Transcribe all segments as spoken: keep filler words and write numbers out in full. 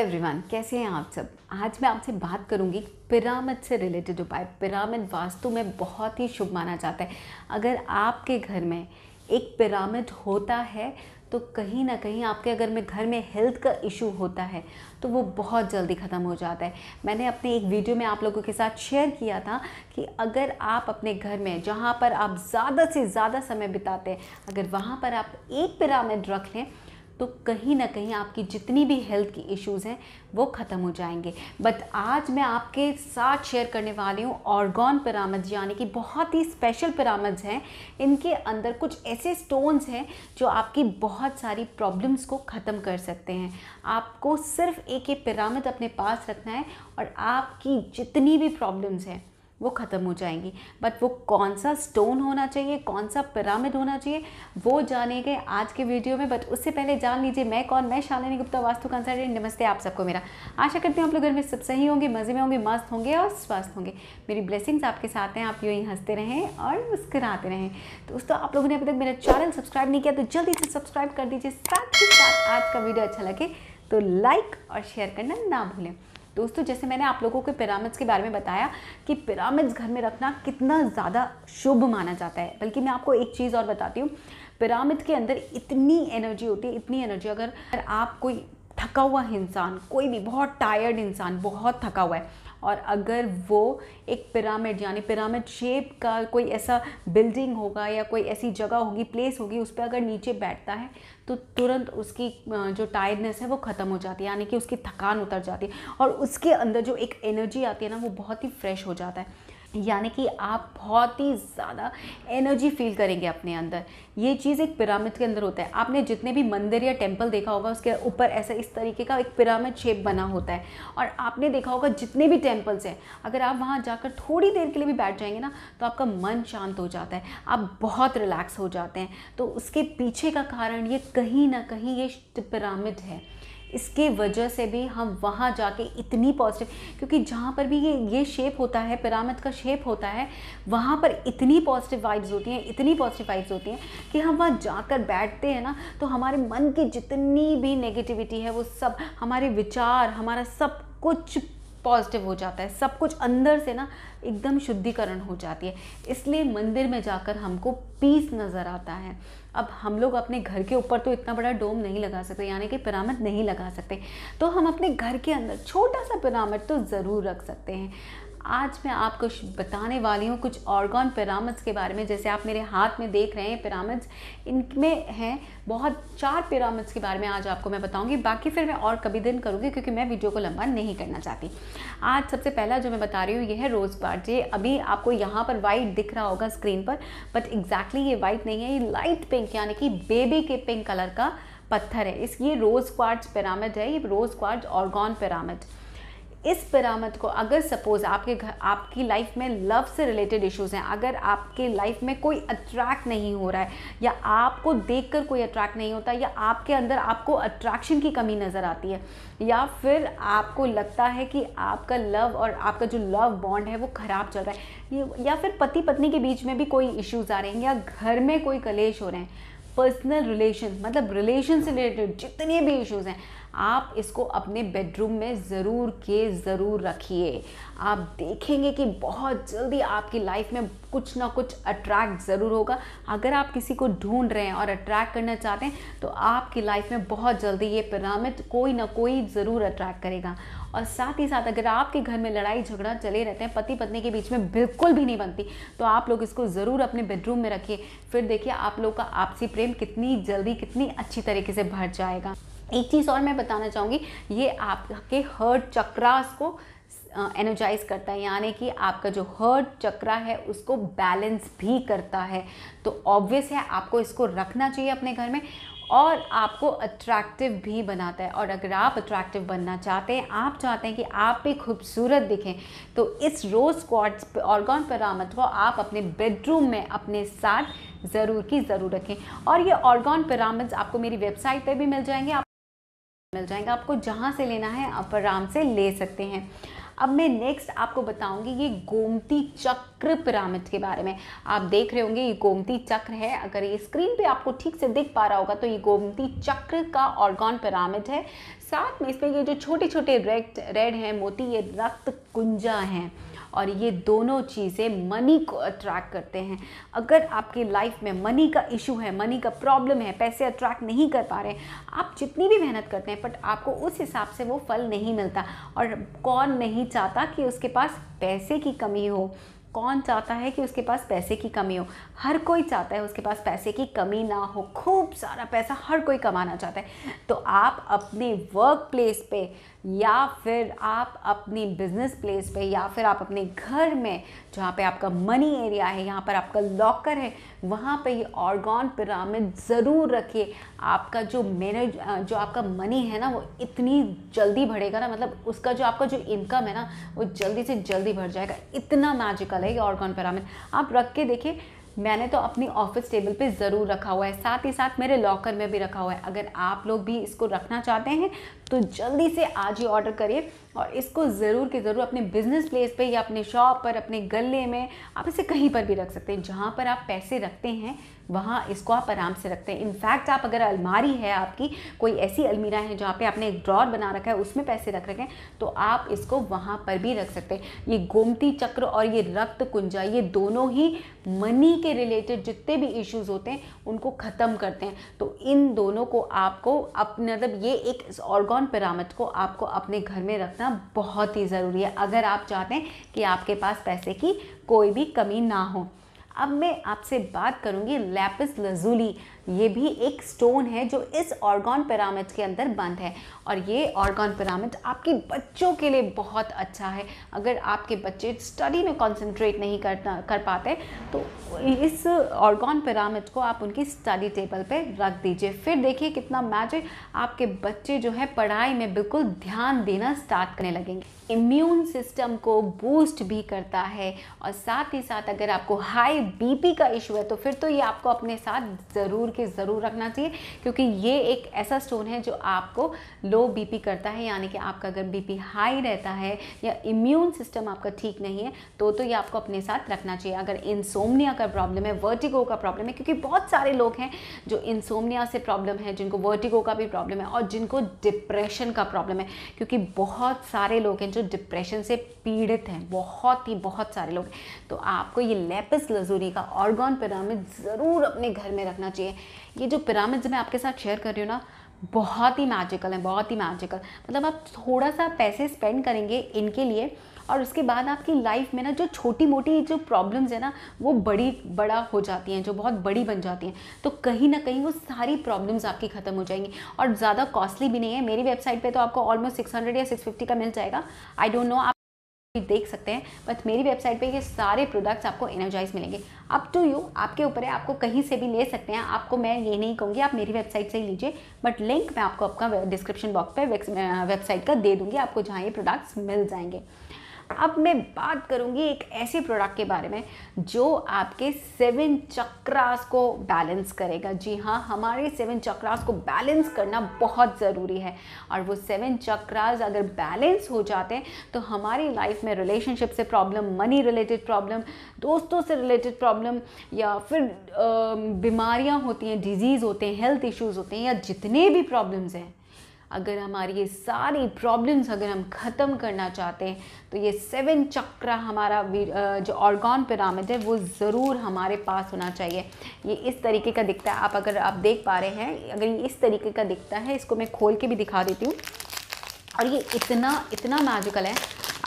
Everyone, कैसे हैं आप सब। आज मैं आपसे बात करूंगी पिरामिड से रिलेटेड उपाय। पिरामिड वास्तु में बहुत ही शुभ माना जाता है। अगर आपके घर में एक पिरामिड होता है तो कहीं ना कहीं आपके अगर में घर में हेल्थ का इशू होता है तो वो बहुत जल्दी ख़त्म हो जाता है। मैंने अपने एक वीडियो में आप लोगों के साथ शेयर किया था कि अगर आप अपने घर में जहाँ पर आप ज़्यादा से ज़्यादा समय बिताते हैं, अगर वहाँ पर आप एक पिरामिड रख लें तो कहीं ना कहीं आपकी जितनी भी हेल्थ की इश्यूज़ हैं वो ख़त्म हो जाएंगे। बट आज मैं आपके साथ शेयर करने वाली हूँ ऑर्गन पिरामिड्स, यानी कि बहुत ही स्पेशल पिरामिड्स हैं। इनके अंदर कुछ ऐसे स्टोन्स हैं जो आपकी बहुत सारी प्रॉब्लम्स को ख़त्म कर सकते हैं। आपको सिर्फ एक एक पिरामिड अपने पास रखना है और आपकी जितनी भी प्रॉब्लम्स हैं वो ख़त्म हो जाएंगी। बट वो कौन सा स्टोन होना चाहिए, कौन सा पिरामिड होना चाहिए, वो जानेंगे आज के वीडियो में। बट उससे पहले जान लीजिए मैं कौन। मैं शालिनी गुप्ता, वास्तु कंसल्टेंट। नमस्ते आप सबको मेरा। आशा करती हूँ आप लोग घर में सब सही होंगे, मज़े में होंगे, मस्त होंगे और स्वस्थ होंगे। मेरी ब्लेसिंग्स आपके साथ हैं। आप यूँ ही हंसते रहें और मुस्कुराते रहें। तो दोस्तों, आप लोगों ने अभी तक मेरा चैनल सब्सक्राइब नहीं किया तो जल्दी से सब्सक्राइब कर दीजिए। साथ ही साथ आज का वीडियो अच्छा लगे तो लाइक और शेयर करना ना भूलें। दोस्तों, जैसे मैंने आप लोगों को पिरामिड्स के बारे में बताया कि पिरामिड्स घर में रखना कितना ज़्यादा शुभ माना जाता है, बल्कि मैं आपको एक चीज़ और बताती हूँ। पिरामिड के अंदर इतनी एनर्जी होती है, इतनी एनर्जी। अगर आप कोई थका हुआ इंसान, कोई भी बहुत टायर्ड इंसान, बहुत थका हुआ है, और अगर वो एक पिरामिड यानी पिरामिड शेप का कोई ऐसा बिल्डिंग होगा या कोई ऐसी जगह होगी, प्लेस होगी, उस पर अगर नीचे बैठता है तो तुरंत उसकी जो टायर्डनेस है वो ख़त्म हो जाती है, यानी कि उसकी थकान उतर जाती है और उसके अंदर जो एक एनर्जी आती है ना, वो बहुत ही फ्रेश हो जाता है। यानी कि आप बहुत ही ज़्यादा एनर्जी फील करेंगे अपने अंदर। ये चीज़ एक पिरामिड के अंदर होता है। आपने जितने भी मंदिर या टेंपल देखा होगा, उसके ऊपर ऐसा इस तरीके का एक पिरामिड शेप बना होता है। और आपने देखा होगा जितने भी टेंपल्स हैं, अगर आप वहाँ जाकर थोड़ी देर के लिए भी बैठ जाएंगे ना तो आपका मन शांत हो जाता है, आप बहुत रिलैक्स हो जाते हैं। तो उसके पीछे का कारण ये कहीं ना कहीं ये पिरामिड है। इसके वजह से भी हम वहाँ जाके इतनी पॉजिटिव, क्योंकि जहाँ पर भी ये ये शेप होता है, पिरामिड का शेप होता है, वहाँ पर इतनी पॉजिटिव वाइब्स होती हैं, इतनी पॉजिटिव वाइब्स होती हैं कि हम वहाँ जाकर बैठते हैं ना तो हमारे मन की जितनी भी नेगेटिविटी है वो सब, हमारे विचार, हमारा सब कुछ पॉजिटिव हो जाता है। सब कुछ अंदर से ना एकदम शुद्धिकरण हो जाती है। इसलिए मंदिर में जाकर हमको पीस नज़र आता है। अब हम लोग अपने घर के ऊपर तो इतना बड़ा डोम नहीं लगा सकते, यानी कि पिरामिड नहीं लगा सकते, तो हम अपने घर के अंदर छोटा सा पिरामिड तो ज़रूर रख सकते हैं। आज मैं आपको बताने वाली हूँ कुछ ऑर्गन पिरामिड्स के बारे में। जैसे आप मेरे हाथ में देख रहे हैं पिरामिड्स, इनमें हैं बहुत चार पिरामिड्स के बारे में आज आपको मैं बताऊँगी। बाकी फिर मैं और कभी दिन करूँगी, क्योंकि मैं वीडियो को लंबा नहीं करना चाहती। आज सबसे पहला जो मैं बता रही हूँ ये है रोज़ क्वार्ट्ज। ये अभी आपको यहाँ पर वाइट दिख रहा होगा स्क्रीन पर, बट एग्जैक्टली ये वाइट नहीं है, ये लाइट पिंक यानी कि बेबी के पिंक कलर का पत्थर है। इस ये रोज़ क्वार्ट्ज पिरामिड है। ये रोज़ क्वार्ट्ज ऑर्गन पिरामिड। इस पिरामिड को अगर सपोज़ आपके घर, आपकी लाइफ में लव से रिलेटेड इश्यूज़ हैं, अगर आपके लाइफ में कोई अट्रैक्ट नहीं हो रहा है या आपको देखकर कोई अट्रैक्ट नहीं होता, या आपके अंदर आपको अट्रैक्शन की कमी नज़र आती है, या फिर आपको लगता है कि आपका लव और आपका जो लव बॉन्ड है वो ख़राब चल रहा है, या फिर पति पत्नी के बीच में भी कोई इश्यूज़ आ रहे हैं, या घर में कोई कलेश हो रहे हैं, पर्सनल रिलेशन मतलब रिलेशन से रिलेटेड जितने भी इश्यूज़ हैं, आप इसको अपने बेडरूम में ज़रूर के ज़रूर रखिए। आप देखेंगे कि बहुत जल्दी आपकी लाइफ में कुछ ना कुछ अट्रैक्ट ज़रूर होगा। अगर आप किसी को ढूंढ रहे हैं और अट्रैक्ट करना चाहते हैं तो आपकी लाइफ में बहुत जल्दी ये पिरामिड कोई ना कोई ज़रूर अट्रैक्ट करेगा। और साथ ही साथ अगर आपके घर में लड़ाई झगड़ा चले रहते हैं, पति पत्नी के बीच में बिल्कुल भी नहीं बनती, तो आप लोग इसको ज़रूर अपने बेडरूम में रखिए। फिर देखिए आप लोग का आपसी प्रेम कितनी जल्दी, कितनी अच्छी तरीके से भर जाएगा। एक चीज़ और मैं बताना चाहूँगी, ये आपके हर्ट चक्रास को एनर्जाइज करता है, यानी कि आपका जो हर्ट चक्रा है उसको बैलेंस भी करता है। तो ऑब्वियस है आपको इसको रखना चाहिए अपने घर में, और आपको अट्रैक्टिव भी बनाता है। और अगर आप अट्रैक्टिव बनना चाहते हैं, आप चाहते हैं कि आप भी खूबसूरत दिखें, तो इस रोज़ क्वार्ट्ज ऑर्गन पिरामिड को आप अपने बेडरूम में अपने साथ ज़रूर की ज़रूर रखें। और ये ऑर्गन पिरामिड्स आपको मेरी वेबसाइट पर भी मिल जाएंगे, मिल जाएगा। आपको जहाँ से लेना है आप आराम से ले सकते हैं। अब मैं नेक्स्ट आपको बताऊंगी ये गोमती चक्र पिरामिड के बारे में। आप देख रहे होंगे ये गोमती चक्र है, अगर ये स्क्रीन पे आपको ठीक से दिख पा रहा होगा तो ये गोमती चक्र का ऑर्गन पिरामिड है। साथ में इसमें ये जो छोटे छोटे रेड रेड हैं मोती, ये रक्त कुंजा हैं और ये दोनों चीज़ें मनी को अट्रैक्ट करते हैं। अगर आपके लाइफ में मनी का इशू है, मनी का प्रॉब्लम है, पैसे अट्रैक्ट नहीं कर पा रहे, आप जितनी भी मेहनत करते हैं बट आपको उस हिसाब से वो फल नहीं मिलता। और कौन नहीं चाहता कि उसके पास पैसे की कमी हो, कौन चाहता है कि उसके पास पैसे की कमी हो? हर कोई चाहता है उसके पास पैसे की कमी ना हो, खूब सारा पैसा हर कोई कमाना चाहता है। तो आप अपने वर्क प्लेस पे या फिर आप अपनी बिजनेस प्लेस पे या फिर आप अपने घर में जहाँ पे आपका मनी एरिया है, यहाँ पर आपका लॉकर है, वहाँ पे ये ऑर्गन पिरामिड ज़रूर रखिए। आपका जो मेरे जो आपका मनी है ना वो इतनी जल्दी बढ़ेगा ना, मतलब उसका जो आपका जो इनकम है ना वो जल्दी से जल्दी बढ़ जाएगा। इतना मैजिकल है ये ऑर्गन पिरामिड, आप रख के देखिए। मैंने तो अपनी ऑफिस टेबल पे ज़रूर रखा हुआ है, साथ ही साथ मेरे लॉकर में भी रखा हुआ है। अगर आप लोग भी इसको रखना चाहते हैं तो जल्दी से आज ही ऑर्डर करिए और इसको ज़रूर के ज़रूर अपने बिजनेस प्लेस पे या अपने शॉप पर, अपने गले में, आप इसे कहीं पर भी रख सकते हैं। जहाँ पर आप पैसे रखते हैं वहाँ इसको आप आराम से रखते हैं। इनफैक्ट आप अगर अलमारी है आपकी, कोई ऐसी अलमीरा है जहाँ पे आपने एक ड्रॉर बना रखा है उसमें पैसे रख रखे हैं, तो आप इसको वहाँ पर भी रख सकते हैं। ये गोमती चक्र और ये रक्त कुंजा, ये दोनों ही मनी के रिलेटेड जितने भी इश्यूज़ होते हैं उनको ख़त्म करते हैं। तो इन दोनों को आपको अपने, मतलब ये एक ऑर्गन पिरामिड को आपको अपने घर में रखना बहुत ही ज़रूरी है अगर आप चाहते हैं कि आपके पास पैसे की कोई भी कमी ना हो। अब मैं आपसे बात करूंगी लैपिस लैज़ुली। ये भी एक स्टोन है जो इस ऑर्गन पिरामिड के अंदर बंद है और ये ऑर्गन पिरामिड आपके बच्चों के लिए बहुत अच्छा है। अगर आपके बच्चे स्टडी में कंसंट्रेट नहीं करना कर पाते तो इस ऑर्गन पिरामिड को आप उनकी स्टडी टेबल पे रख दीजिए। फिर देखिए कितना मैजिक, आपके बच्चे जो है पढ़ाई में बिल्कुल ध्यान देना स्टार्ट करने लगेंगे। इम्यून सिस्टम को बूस्ट भी करता है और साथ ही साथ अगर आपको हाई बीपी का इशू है तो फिर तो ये आपको अपने साथ ज़रूर के ज़रूर रखना चाहिए, क्योंकि ये एक ऐसा स्टोन है जो आपको लो बीपी करता है। यानी कि आपका अगर बीपी हाई रहता है या इम्यून सिस्टम आपका ठीक नहीं है तो तो ये आपको अपने साथ रखना चाहिए। अगर इंसोम्निया का प्रॉब्लम है, वर्टिगो का प्रॉब्लम है, क्योंकि बहुत सारे लोग हैं जो इंसोम्निया से प्रॉब्लम है, जिनको वर्टिगो का भी प्रॉब्लम है और जिनको डिप्रेशन का प्रॉब्लम है, क्योंकि बहुत सारे लोग हैं जो डिप्रेशन से पीड़ित हैं, बहुत ही बहुत सारे लोग। तो आपको ये लैपिस लैज़ुली का ऑर्गन पिरामिड ज़रूर अपने घर में रखना चाहिए। ये जो पिरामिड्स मैं आपके साथ शेयर कर रही हूँ ना बहुत ही मैजिकल है, बहुत ही मैजिकल, मतलब आप थोड़ा सा पैसे स्पेंड करेंगे इनके लिए और उसके बाद आपकी लाइफ में ना जो छोटी मोटी जो प्रॉब्लम्स है ना वो बड़ी बड़ा हो जाती हैं, जो बहुत बड़ी बन जाती हैं, तो कहीं ना कहीं वो सारी प्रॉब्लम्स आपकी ख़त्म हो जाएंगी। और ज़्यादा कॉस्टली भी नहीं है, मेरी वेबसाइट पर तो आपको ऑलमोस्ट सिक्स हंड्रेड या सिक्स फिफ्टी का मिल जाएगा, आई डोंट नो, आप देख सकते हैं। बट मेरी वेबसाइट पे ये सारे प्रोडक्ट्स आपको एनर्जाइज मिलेंगे, अप टू यू, आपके ऊपर है, आपको कहीं से भी ले सकते हैं। आपको मैं ये नहीं कहूँगी आप मेरी वेबसाइट से ही लीजिए, बट लिंक मैं आपको आपका डिस्क्रिप्शन बॉक्स पे वेबसाइट का दे दूँगी, आपको जहाँ ये प्रोडक्ट्स मिल जाएंगे। अब मैं बात करूँगी एक ऐसे प्रोडक्ट के बारे में जो आपके सेवन चक्रास को बैलेंस करेगा। जी हाँ, हमारे सेवन चक्रास को बैलेंस करना बहुत ज़रूरी है और वो सेवन चक्रास अगर बैलेंस हो जाते हैं तो हमारी लाइफ में रिलेशनशिप से प्रॉब्लम, मनी रिलेटेड प्रॉब्लम, दोस्तों से रिलेटेड प्रॉब्लम या फिर बीमारियाँ होती हैं, डिजीज़ होते हैं, हेल्थ इश्यूज़ होते हैं या जितने भी प्रॉब्लम्स हैं, अगर हमारी ये सारी प्रॉब्लम्स अगर हम ख़त्म करना चाहते हैं तो ये सेवन चक्र हमारा जो ऑर्गन पिरामिड है वो ज़रूर हमारे पास होना चाहिए। ये इस तरीके का दिखता है, आप अगर आप देख पा रहे हैं, अगर ये इस तरीके का दिखता है, इसको मैं खोल के भी दिखा देती हूँ। और ये इतना इतना मैजिकल है,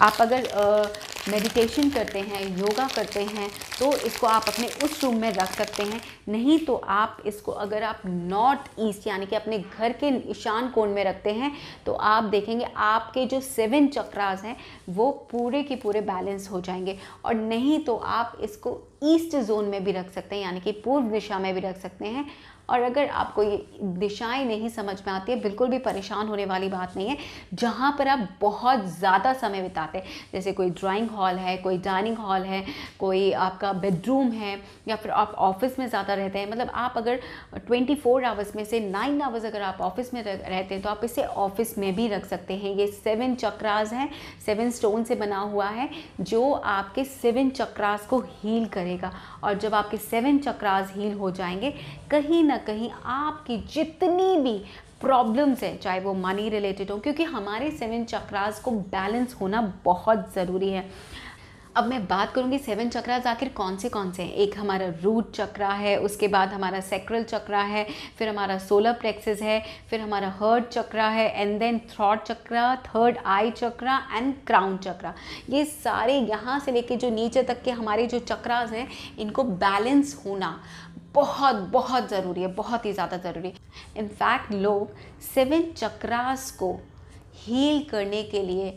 आप अगर मेडिटेशन करते हैं, योगा करते हैं तो इसको आप अपने उस रूम में रख सकते हैं। नहीं तो आप इसको अगर आप नॉर्थ ईस्ट यानी कि अपने घर के ईशान कोण में रखते हैं तो आप देखेंगे आपके जो सेवन चक्रास हैं वो पूरे के पूरे बैलेंस हो जाएंगे। और नहीं तो आप इसको ईस्ट जोन में भी रख सकते हैं, यानी कि पूर्व दिशा में भी रख सकते हैं। और अगर आपको ये दिशाएं नहीं समझ में आती है, बिल्कुल भी परेशान होने वाली बात नहीं है। जहाँ पर आप बहुत ज़्यादा समय बिताते हैं, जैसे कोई ड्राइंग हॉल है, कोई डाइनिंग हॉल है, कोई आपका बेडरूम है, या फिर आप ऑफिस में ज़्यादा रहते हैं, मतलब आप अगर ट्वेंटी फोर आवर्स में से नाइन आवर्स अगर आप ऑफिस में रहते हैं तो आप इसे ऑफिस में भी रख सकते हैं। ये सेवन चक्रास हैं, सेवन स्टोन से बना हुआ है जो आपके सेवन चक्रास को हील करेगा। और जब आपके सेवन चक्रास हील हो जाएंगे, कहीं ना कहीं आपकी जितनी भी प्रॉब्लम्स हैं, चाहे वो मनी रिलेटेड हो, क्योंकि हमारे सेवन चक्रास को बैलेंस होना बहुत ज़रूरी है। अब मैं बात करूंगी सेवन चक्रास आखिर कौन से कौन से हैं। एक हमारा रूट चक्रा है, उसके बाद हमारा सैक्रल चक्रा है, फिर हमारा सोलर प्लेक्सस है, फिर हमारा हर्ट चक्रा है, and then throat chakra, third eye chakra and crown chakra. ये सारे यहाँ से लेके जो नीचे तक के हमारे जो चक्रास हैं, इनको बैलेंस होना बहुत बहुत ज़रूरी है, बहुत ही ज़्यादा ज़रूरी है। इनफैक्ट लोग सेवन चक्रास को हील करने के लिए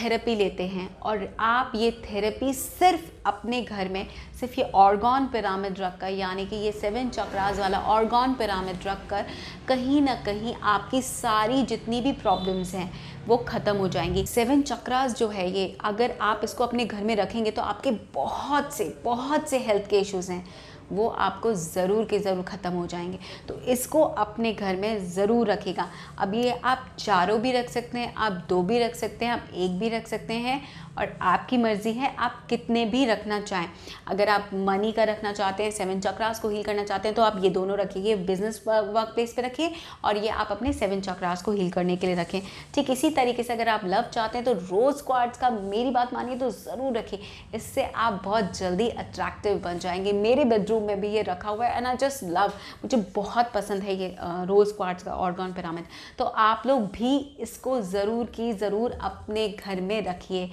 थेरेपी लेते हैं, और आप ये थेरेपी सिर्फ अपने घर में सिर्फ ये ऑर्गन पिरामिड रख कर, यानी कि ये सेवन चक्रास वाला ऑर्गन पिरामिड रख कर, कहीं ना कहीं आपकी सारी जितनी भी प्रॉब्लम्स हैं वो ख़त्म हो जाएंगी। सेवन चक्रास जो है ये, अगर आप इसको अपने घर में रखेंगे तो आपके बहुत से बहुत से हेल्थ के इश्यूज़ हैं वो आपको ज़रूर के ज़रूर ख़त्म हो जाएंगे। तो इसको अपने घर में ज़रूर रखिएगा। अब ये आप चारों भी रख सकते हैं, आप दो भी रख सकते हैं, आप एक भी रख सकते हैं, और आपकी मर्ज़ी है आप कितने भी रखना चाहें। अगर आप मनी का रखना चाहते हैं, सेवन चक्रास को हील करना चाहते हैं, तो आप ये दोनों रखिए, बिजनेस वर्क प्लेस पर रखिए, और ये आप अपने सेवन चक्रास को हील करने के लिए रखें। ठीक इसी तरीके से अगर आप लव चाहते हैं तो रोज़ क्वार्ट्स का मेरी बात मानिए तो ज़रूर रखिए, इससे आप बहुत जल्दी अट्रैक्टिव बन जाएंगे। मेरे बेडरूम में भी ये रखा हुआ है, एंड आई जस्ट लव, मुझे बहुत पसंद है ये रोज़ क्वार्ट्स का ऑर्गन पिरामिड। तो आप लोग भी इसको ज़रूर की ज़रूर अपने घर में रखिए।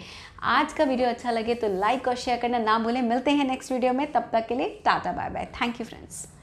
आज का वीडियो अच्छा लगे तो लाइक और शेयर करना ना भूलें। मिलते हैं नेक्स्ट वीडियो में, तब तक के लिए tata bye bye. Thank you friends.